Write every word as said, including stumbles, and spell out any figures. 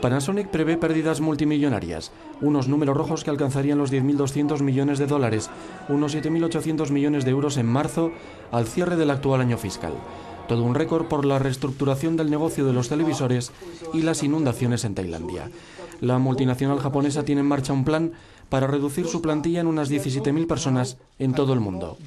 Panasonic prevé pérdidas multimillonarias, unos números rojos que alcanzarían los diez mil doscientos millones de dólares, unos siete mil ochocientos millones de euros en marzo, al cierre del actual año fiscal. Todo un récord por la reestructuración del negocio de los televisores y las inundaciones en Tailandia. La multinacional japonesa tiene en marcha un plan para reducir su plantilla en unas diecisiete mil personas en todo el mundo.